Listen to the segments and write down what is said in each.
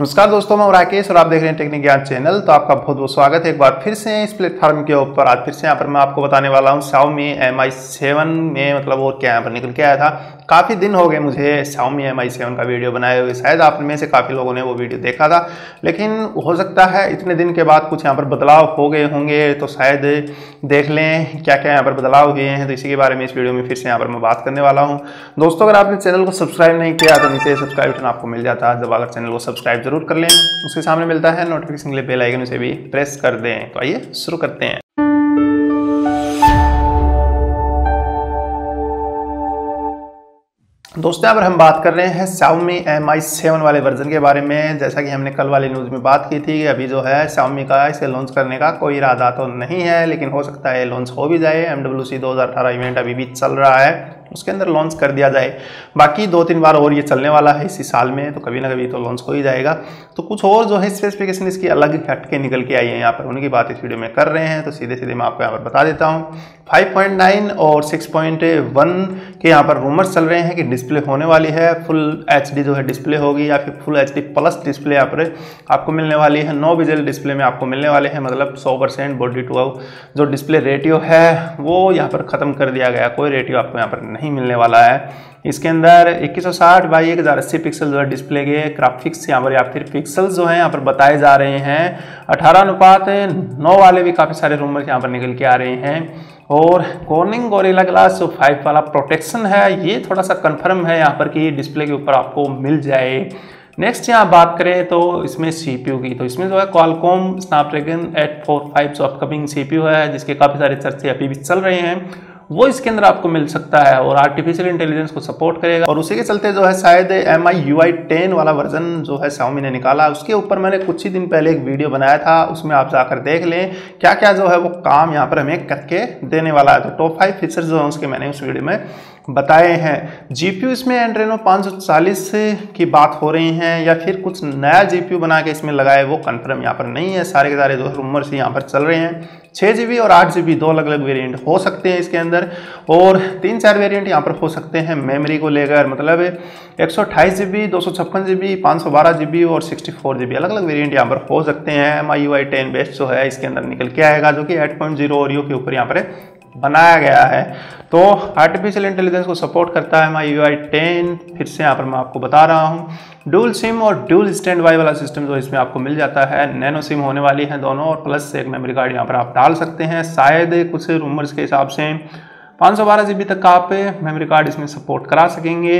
नमस्कार दोस्तों, मैं राकेश और आप देख रहे हैं टेक्निक ज्ञान चैनल। तो आपका बहुत बहुत स्वागत है एक बार फिर से इस प्लेटफॉर्म के ऊपर। आज फिर से यहाँ पर मैं आपको बताने वाला हूँ Xiaomi Mi 7 में मतलब और क्या यहाँ पर निकल के आया था। काफ़ी दिन हो गए मुझे Xiaomi Mi 7 का वीडियो बनाए हुए, शायद आप में से काफ़ी लोगों ने वो वीडियो देखा था, लेकिन हो सकता है इतने दिन के बाद कुछ यहाँ पर बदलाव हो गए होंगे, तो शायद देख लें क्या क्या यहाँ पर बदलाव हुए हैं। तो इसी के बारे में इस वीडियो में फिर से यहाँ पर मैं बात करने वाला हूँ। दोस्तों, अगर आपने चैनल को सब्सक्राइब नहीं किया तो नीचे सब्सक्राइब बटन आपको मिल जाता है, जब अगर चैनल को सब्सक्राइब जरूर कर लें, उसके सामने मिलता है नोटिफिकेशन के लिए बेल आइकन, उसे भी प्रेस कर दें। तो आइए शुरू करते हैं। दोस्तों, यहाँ पर हम बात कर रहे हैं Xiaomi Mi 7 वाले वर्जन के बारे में। जैसा कि हमने कल वाली न्यूज़ में बात की थी कि अभी जो है Xiaomi का इसे लॉन्च करने का कोई इरादा तो नहीं है, लेकिन हो सकता है लॉन्च हो भी जाए। MWC 2018 इवेंट अभी भी चल रहा है, उसके अंदर लॉन्च कर दिया जाए। बाकी 2-3 बार और ये चलने वाला है इसी साल में, तो कभी ना कभी तो लॉन्च हो ही जाएगा। तो कुछ और जो है स्पेसिफिकेशन इसकी अलग हटके निकल के आई है, यहाँ पर उनकी बात इस वीडियो में कर रहे हैं। तो सीधे सीधे मैं आपको यहाँ पर बता देता हूँ, 5.9 और 6.1 के यहाँ पर रूमर्स चल रहे हैं कि डिस्प्ले होने वाली है। फुल HD जो है डिस्प्ले होगी, या फिर फुल HD+ डिस्प्ले यहाँ पर आपको मिलने वाली है। 9 विजल डिस्प्ले में आपको मिलने वाले हैं, मतलब 100% बॉडी टू आउट जो डिस्प्ले रेटियो है वो यहाँ पर ख़त्म कर दिया गया। कोई रेटियो आपको यहाँ पर नहीं मिलने वाला है। इसके अंदर 2160 बाई 1080 पिक्सल जो है डिस्प्ले के ग्राफिक्स यहाँ पर, या फिर पिक्सल्स जो हैं यहाँ पर बताए जा रहे हैं। 18:9 वाले भी काफ़ी सारे रूमर्स यहाँ पर निकल के आ रहे हैं। और कॉर्निंग गोरिल्ला ग्लास 5 वाला प्रोटेक्शन है, ये थोड़ा सा कंफर्म है यहाँ पर कि डिस्प्ले के ऊपर आपको मिल जाए। नेक्स्ट यहाँ बात करें तो इसमें CPU की, तो इसमें जो है क्वालकॉम स्नैपड्रैगन 845 जो अपकमिंग CPU है, जिसके काफ़ी सारे चर्चे अभी भी चल रहे हैं, वो इसके अंदर आपको मिल सकता है और आर्टिफिशियल इंटेलिजेंस को सपोर्ट करेगा। और उसी के चलते जो है शायद MIUI 10 वाला वर्जन जो है Xiaomi ने निकाला, उसके ऊपर मैंने कुछ ही दिन पहले एक वीडियो बनाया था, उसमें आप जाकर देख लें क्या क्या जो है वो काम यहाँ पर हमें करके देने वाला है। तो टॉप 5 फीचर्स जो हैं उसके मैंने उस वीडियो में बताए हैं। GPU इसमें एड्रेनो 540 की बात हो रही है, या फिर कुछ नया GPU बना के इसमें लगाए, वो कन्फर्म यहाँ पर नहीं है। सारे के सारे जो रूमर्स यहाँ पर चल रहे हैं 6GB और 8GB 2 अलग अलग वेरिएंट हो सकते हैं इसके अंदर, और 3-4 वेरिएंट यहाँ पर हो सकते हैं मेमोरी को लेकर, मतलब 128GB 256GB 512GB और 64GB अलग अलग वेरिएंट यहाँ पर हो सकते हैं। MIUI 10 बेस्ट जो है इसके अंदर निकल के आएगा, जो कि 8.0 ओरियो के ऊपर यहाँ पर बनाया गया है। तो आर्टिफिशियल इंटेलिजेंस को सपोर्ट करता है MIUI 10, फिर से यहाँ पर मैं आपको बता रहा हूँ। डुअल सिम और डुअल स्टैंड बाई वाला सिस्टम जो इसमें आपको मिल जाता है। नैनो सिम होने वाली है दोनों, और प्लस एक मेमोरी कार्ड यहाँ पर आप डाल सकते हैं। शायद कुछ रूमर्स के हिसाब से 512GB तक आप मेमोरी कार्ड इसमें सपोर्ट करा सकेंगे,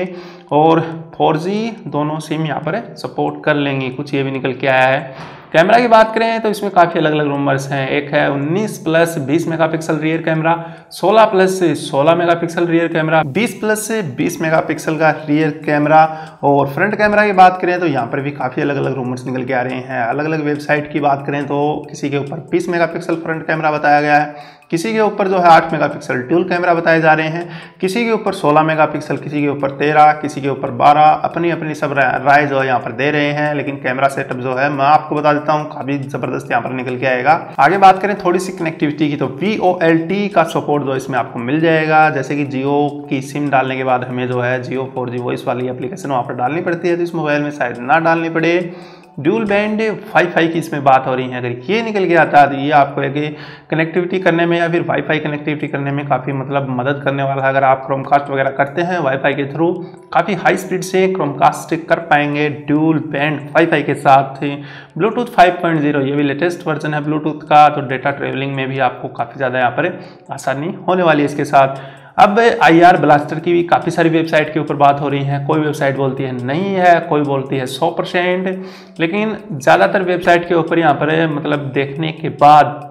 और 4G दोनों सिम यहाँ पर सपोर्ट कर लेंगे, कुछ ये भी निकल के आया है। कैमरा की बात करें तो इसमें काफ़ी अलग अलग रूमर्स हैं। एक है 19+ 20 megapixel rear camera, 16+ 16 megapixel rear camera, 20+ 20 megapixel का रियर कैमरा। और फ्रंट कैमरा की बात करें तो यहाँ पर भी काफ़ी अलग अलग रूमर्स निकल के आ रहे हैं। अलग अलग वेबसाइट की बात करें तो किसी के ऊपर 20 मेगापिक्सल फ्रंट कैमरा बताया गया है, किसी के ऊपर जो है 8 मेगापिक्सल डुअल कैमरा बताए जा रहे हैं, किसी के ऊपर 16 मेगापिक्सल, किसी के ऊपर 13, किसी के ऊपर 12, अपनी अपनी सब राय जो है यहाँ पर दे रहे हैं। लेकिन कैमरा सेटअप जो है मैं आपको बता देता हूँ काफ़ी ज़बरदस्त यहाँ पर निकल के आएगा। आगे बात करें थोड़ी सी कनेक्टिविटी की, तो VoLTE का सपोर्ट जो इसमें आपको मिल जाएगा, जैसे कि जियो की सिम डालने के बाद हमें जो है जियो 4G वॉइस वाली एप्लीकेशन वहाँ पर डालनी पड़ती है, तो इस मोबाइल में शायद ना डालनी पड़े। ड्यूल बैंड वाईफाई की इसमें बात हो रही है, अगर ये निकल के आता है तो ये आपको एक कनेक्टिविटी करने में या फिर वाईफाई कनेक्टिविटी करने में काफ़ी मतलब मदद करने वाला है। अगर आप क्रोमकास्ट वगैरह करते हैं वाईफाई के थ्रू, काफ़ी हाई स्पीड से क्रोमकास्ट कर पाएंगे ड्यूल बैंड वाईफाई के साथ। ब्लूटूथ 5.0 ये भी लेटेस्ट वर्जन है ब्लूटूथ का, तो डेटा ट्रेवलिंग में भी आपको काफ़ी ज़्यादा यहाँ पर आसानी होने वाली है इसके साथ। अब IR ब्लास्टर की भी काफ़ी सारी वेबसाइट के ऊपर बात हो रही है, कोई वेबसाइट बोलती है नहीं है, कोई बोलती है 100%, लेकिन ज़्यादातर वेबसाइट के ऊपर यहाँ पर मतलब देखने के बाद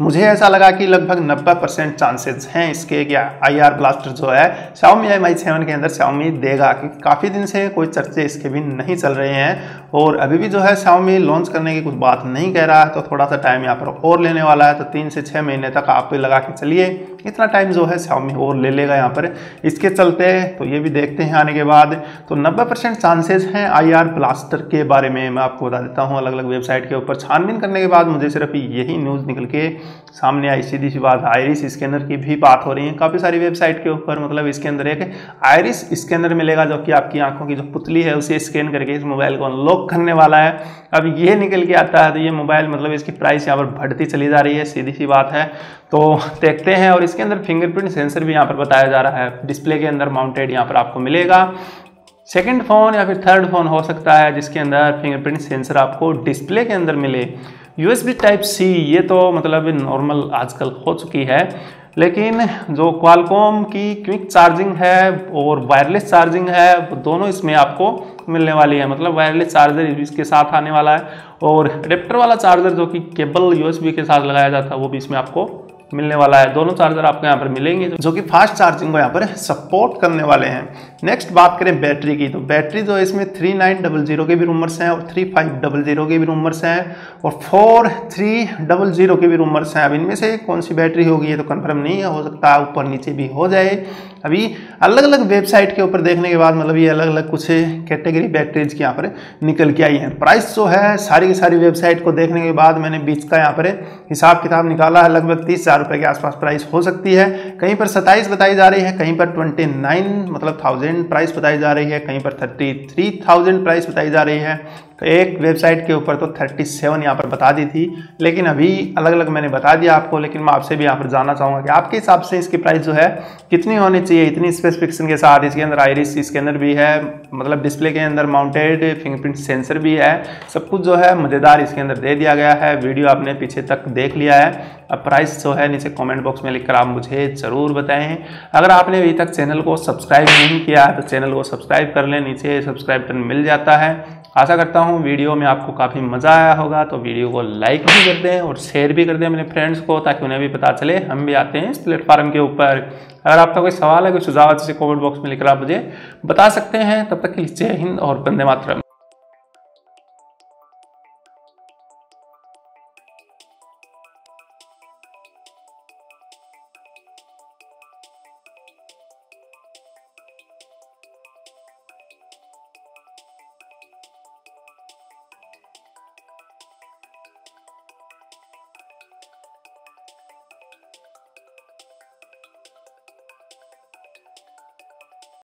मुझे ऐसा लगा कि लगभग 90% चांसेस हैं इसके कि IR ब्लास्टर जो है Xiaomi Mi 7 के अंदर Xiaomi देगा, कि काफ़ी दिन से कोई चर्चे इसके भी नहीं चल रहे हैं, और अभी भी जो है Xiaomi लॉन्च करने की कुछ बात नहीं कह रहा है, तो थोड़ा सा टाइम यहाँ पर और लेने वाला है। तो 3 से 6 महीने तक आप लगा के चलिए, इतना टाइम जो है Xiaomi और ले लेगा यहाँ पर इसके चलते। तो ये भी देखते हैं आने के बाद। तो 90% चांसेस हैं IR ब्लास्टर के बारे में मैं आपको बता देता हूँ। अलग अलग वेबसाइट के ऊपर छानबीन करने के बाद मुझे सिर्फ यही न्यूज़ निकल के सामने आई, सीधी सी बात आयरिस स्कैनर की भी बात हो रही है काफ़ी सारी वेबसाइट के ऊपर। मतलब इसके अंदर एक आयरिस स्कैनर मिलेगा जो कि आपकी आंखों की जो पुतली है उसे स्कैन करके इस मोबाइल को अनलॉक करने वाला है। अब ये निकल के आता है तो ये मोबाइल मतलब इसकी प्राइस यहाँ पर बढ़ती चली जा रही है, सीधी सी बात है। तो देखते हैं, और इसके अंदर फिंगरप्रिंट सेंसर भी यहाँ पर बताया जा रहा है, डिस्प्ले के अंदर माउंटेड यहाँ पर आपको मिलेगा। सेकेंड फ़ोन या फिर थर्ड फ़ोन हो सकता है जिसके अंदर फिंगरप्रिंट सेंसर आपको डिस्प्ले के अंदर मिले। USB Type-C ये तो मतलब नॉर्मल आजकल हो चुकी है, लेकिन जो क्वालकॉम की क्विक चार्जिंग है और वायरलेस चार्जिंग है दोनों इसमें आपको मिलने वाली है। मतलब वायरलेस चार्जर इसके साथ आने वाला है और एडेप्टर वाला चार्जर जो कि केबल USB के साथ लगाया जाता है वो भी इसमें आपको मिलने वाला है। दोनों चार्जर आपको यहाँ पर मिलेंगे जो कि फास्ट चार्जिंग को यहाँ पर सपोर्ट करने वाले हैं। नेक्स्ट बात करें बैटरी की, तो बैटरी जो इसमें 3900 के भी रूमर्स हैं और 3500 के भी रूमर्स हैं और 4300 के भी रूमर्स हैं। अब इनमें से कौन सी बैटरी होगी ये तो कन्फर्म नहीं है, हो सकता है ऊपर नीचे भी हो जाए। अभी अलग अलग वेबसाइट के ऊपर देखने के बाद मतलब ये अलग अलग कुछ कैटेगरी बैटरीज की यहाँ पर निकल के आई हैं। प्राइस जो है सारी की सारी वेबसाइट को देखने के बाद मैंने बीच का यहाँ पर हिसाब किताब निकाला है, लगभग 30,000 रुपये के आसपास प्राइस हो सकती है। कहीं पर 27 बताई जा रही है, कहीं पर 29 मतलब 1000 प्राइस बताई जा रही है, कहीं पर 33,000 प्राइस बताई जा रही है। तो एक वेबसाइट के ऊपर तो 37 यहाँ पर बता दी थी, लेकिन अभी अलग अलग मैंने बता दिया आपको। लेकिन मैं आपसे भी यहाँ पर जानना चाहूँगा कि आपके हिसाब से इसकी प्राइस जो है कितनी होनी चाहिए, इतनी स्पेसिफिकेशन के साथ। इसके अंदर आयरिस स्कैनर भी है, मतलब डिस्प्ले के अंदर माउंटेड फिंगरप्रिंट सेंसर भी है, सब कुछ जो है मज़ेदार इसके अंदर दे दिया गया है। वीडियो आपने पीछे तक देख लिया है। अब प्राइस जो है नीचे कमेंट बॉक्स में लिखकर आप मुझे ज़रूर बताएं। अगर आपने अभी तक चैनल को सब्सक्राइब नहीं किया है तो चैनल को सब्सक्राइब कर लें, नीचे सब्सक्राइब बटन मिल जाता है। आशा करता हूँ वीडियो में आपको काफ़ी मज़ा आया होगा, तो वीडियो को लाइक भी कर दें और शेयर भी कर दें अपने फ्रेंड्स को, ताकि उन्हें भी पता चले हम भी आते हैं इस प्लेटफॉर्म के ऊपर। अगर आपका कोई सवाल है, कोई सुझाव है, तो कमेंट बॉक्स में लिखकर आप मुझे बता सकते हैं। तब तक के लिए जय हिंद और वंदे मातरम।